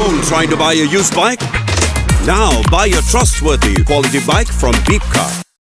phone trying to buy a used bike? Now buy a trustworthy quality bike from BeepKart.